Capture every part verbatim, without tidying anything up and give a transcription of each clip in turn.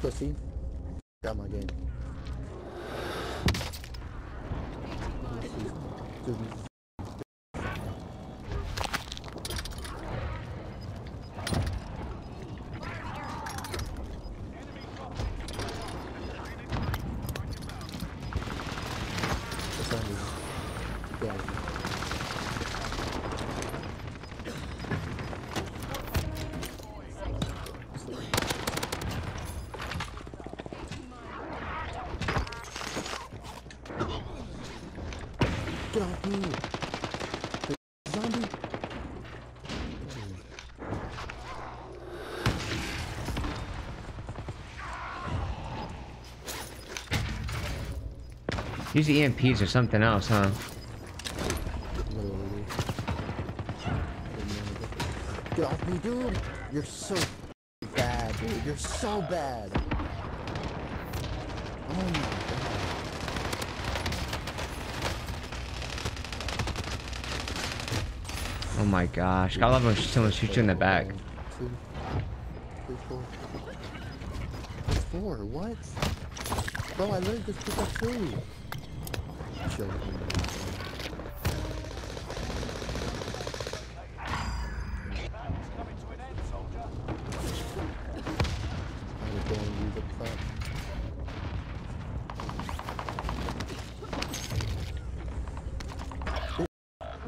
Pussy. Got my game. Excuse me. Get off me! The zombie! Use the E M Ps or something else, huh? Get off me, dude! You're so bad, dude! You're so bad! Oh my god. Oh my gosh, I love when someone shoots you in the back. Two, three, four. Four, what? Bro, I literally just took up two.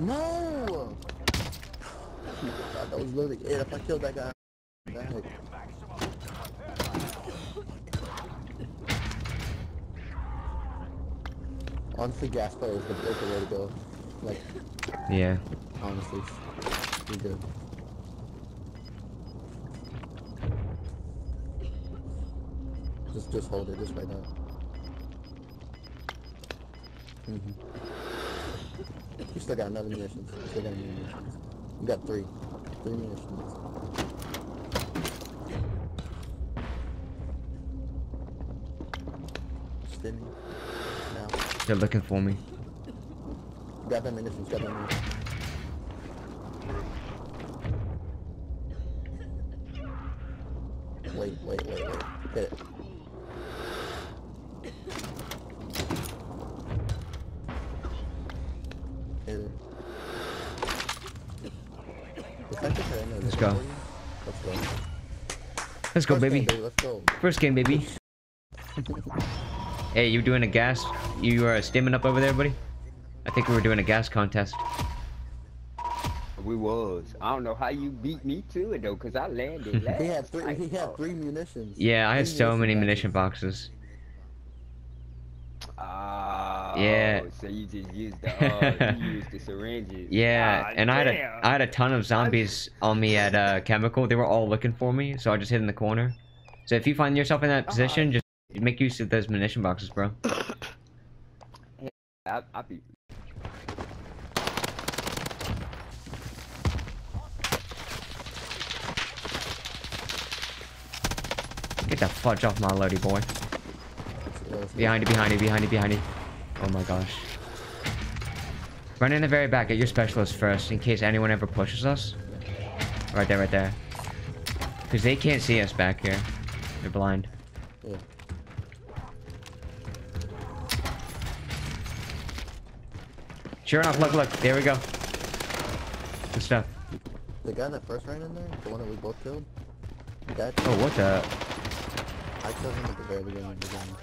No! That was literally it. If I killed that guy, that hit. Honestly, gas player is the best way to go. Like, yeah. Honestly, you're good. Just, just hold it. Just right now. Mm-hmm. You still got another munitions. You still got munitions. We got three. Three munitions. Spinning. Now. They're looking for me. Grab that munitions, grab that munitions. Wait, wait, wait, wait. Hit it. Hit it. Let's go. Let's go. Let's go, baby. First game, baby. Hey, you doing a gas? You are stimming up over there, buddy? I think we were doing a gas contest. We was. I don't know how you beat me to it, though, because I landed last. He had three, he had three munitions. Yeah, I had so many munition boxes. Oh, yeah. So you just used the, uh, you used the syringes. Yeah, God, and I had a, I had a ton of zombies on me at uh, Chemical. They were all looking for me, so I just hid in the corner. So if you find yourself in that position, uh, just make use of those munition boxes, bro. I, I be... Get the fudge off my loady, boy. Behind you, behind you, behind you, behind you. Oh my gosh. Run in the very back. Get your specialist first in case anyone ever pushes us. Right there, right there. Because they can't see us back here. They're blind. Yeah. Sure enough, look, look. There we go. Good stuff. The guy that first ran in there, the one that we both killed? That oh, what the? I killed him at the very beginning of the game.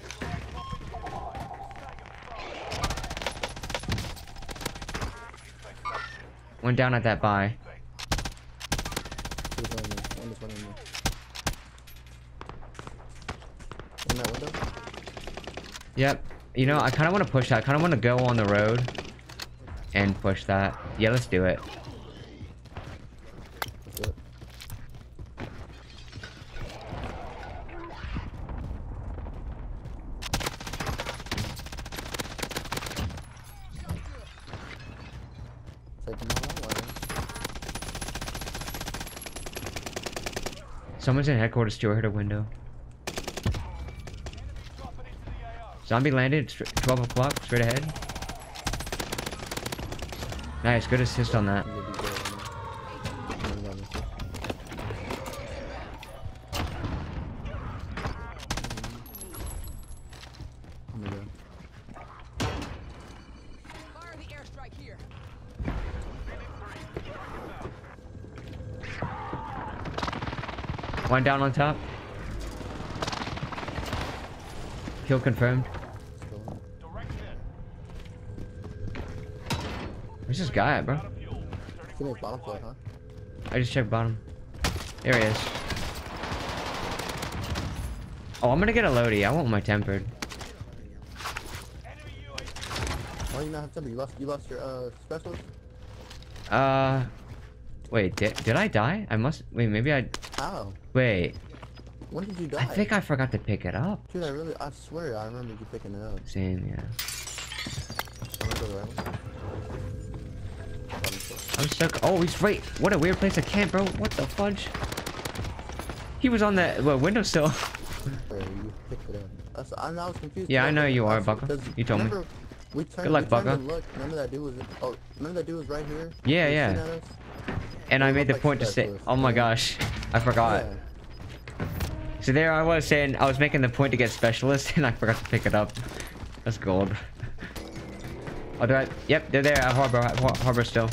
Went down at that buy. Yep. You know, I kind of want to push that. I kind of want to go on the road and push that. Yeah, let's do it. Someone's in headquarters too. I heard a window. Zombie landed. twelve o'clock. Straight ahead. Nice. Good assist on that. One down on top. Kill confirmed. Where's this guy at, bro? Bottom floor, huh? I just checked bottom. There he is. Oh, I'm gonna get a loadie. I want my tempered. Why do you not have tempered? You lost, you lost your uh, special? Uh, wait, did, did I die? I must. Wait, maybe I. How? Wait. When did you die? I think I forgot to pick it up. Dude, I really, I swear, I remember you picking it up. Same, yeah. I'm stuck. Oh, he's right. What a weird place to camp, bro. What the fudge? He was on that well, windowsill. I was confused. Yeah, I know you are, Bucka. You told me. We turned, Good luck, Bucka. Look. Remember that dude was. Oh, remember that dude was right here. Yeah, yeah. And I made the point to say. Oh my gosh, I forgot. Yeah. So there I was saying I was making the point to get specialist and I forgot to pick it up. That's gold. Oh, do I? Yep, they're there at harbor. At harbor still.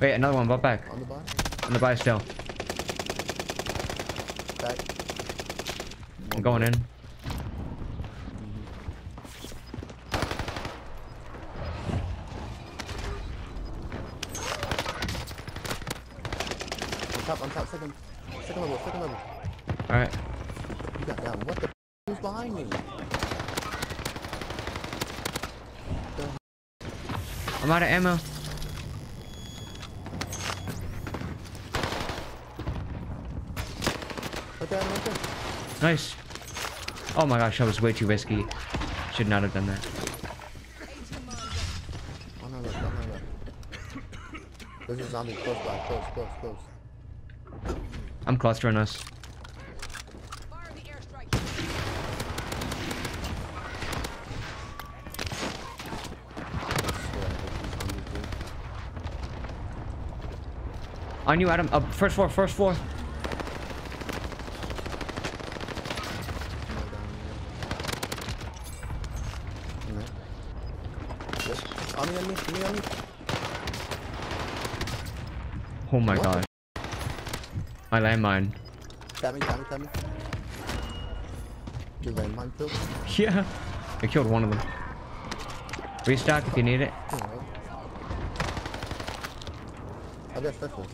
Wait, another one. Bought back. On the buy. On the buy still. Back. I'm going in. Top, on top, second, second level, second level. All right. You got down. What the f was behind me? I'm out of ammo. Right there, right there. Nice. Oh my gosh, that was way too risky. Should not have done that. On our left, on our left. There's a zombie close by, close, close, close. I'm clustering us. On you, Adam. Up, first floor, first floor. On me, on me, on me. Oh my god. My landmine. Tap me, tap me, tap me. Your landmine killed? Yeah. I killed one of them. Restock if you need it. I got special.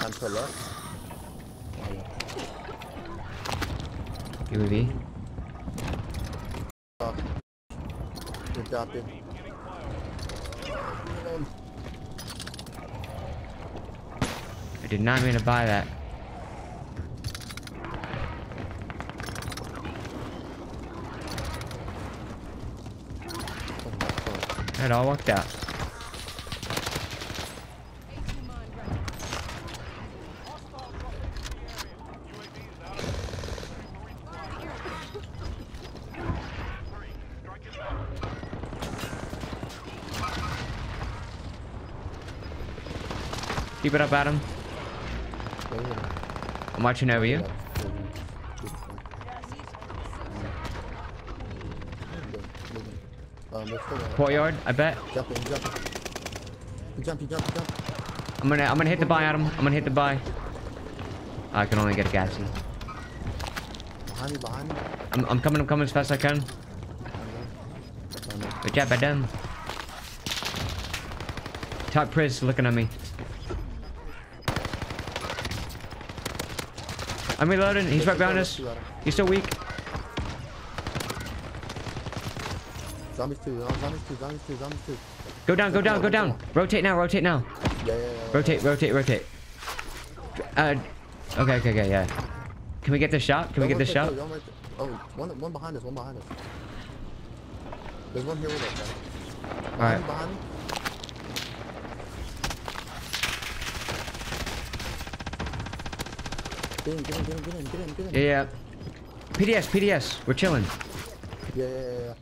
Time to left. U A V. Adopted. I did not mean to buy that. It all worked out. Keep it up, Adam. I'm watching over you. Courtyard, I bet. Jump in, jump in. Jump, jump, jump. I'm gonna, I'm gonna hit the buy, Adam. I'm gonna hit the buy. I can only get a gassy. Behind me, behind me. I'm, I'm coming, I'm coming as fast as I can. Good job, Adam. Top Priz looking at me. I'm reloading. He's right behind us. He's still weak. Zombies two. Zombies two. Zombies two. Zombies two. Go down. Go down. Go down. Rotate now. Rotate now. Yeah, yeah, yeah. Rotate. Rotate. Rotate. Uh. Okay. Okay. Okay. Yeah. Can we get this shot? Can we get this shot? Oh, one, one behind us. One behind us. There's one here with us. All right. Behind me. Get in, get in, get in, get in, get in, get in. Yeah, yeah. P D S, P D S. We're chilling. Yeah, yeah, yeah.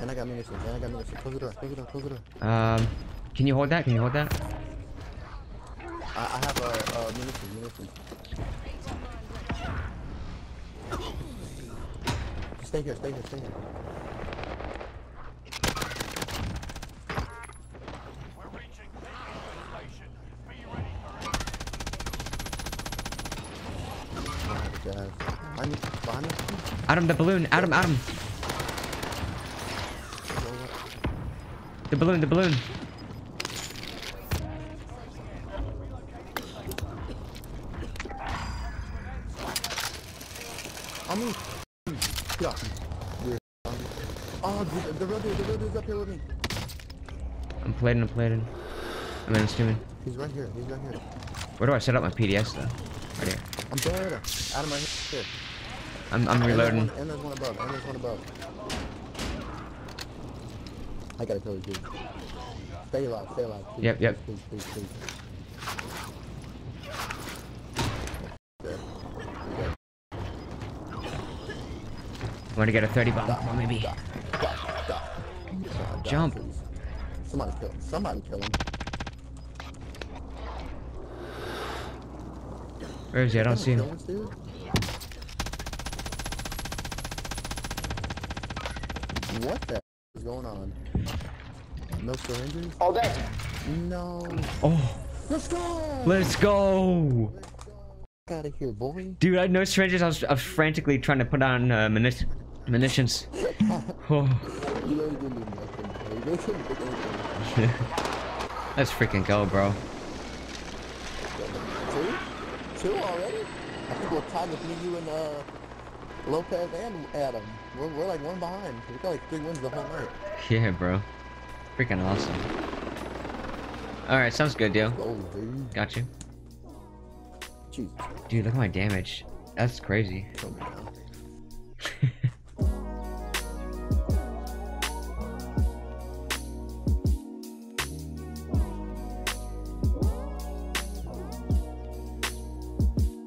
And I got munitions, and I got munitions. Close the door, close the door, close the door. Um, Can you hold that? Can you hold that? I, I have a, a munition, munition. Stay here, stay here, stay here. Adam, the balloon, Adam, Adam. The balloon, the balloon. I'm in. Yeah. Oh, dude, the brother, the brother is up here with me. I'm plating, I'm plating. I'm in, assuming. He's right here, he's right here. Where do I set up my P D S though? Right here. I'm dead. Adam, right here. I'm, I'm reloading. And there's, one, and there's one above. And there's one above. I gotta kill you, dude. Stay alive. Stay alive. Please, yep, yep. Please, please, please. There. There. I want to get a thirty bomb. Stop, maybe. Stop, stop, stop. Stop, jump. Stop, somebody kill him. Somebody kill him. Where is he? I don't see him. What the f is going on? No syringes? All day. No. Oh. Let's go. Let's go. Let's go. Get out of here, boy. Dude, I had no syringes. I was, I was frantically trying to put on uh, munish munitions. Oh. Let's freaking go, bro. Two? Two already? I think we're tied with me, you, and uh. Lopez and Adam. We're, we're like one behind. We got like three wins the whole night. Yeah, bro. Freaking awesome. Alright, sounds good, yo. Got you. Dude, look at my damage. That's crazy.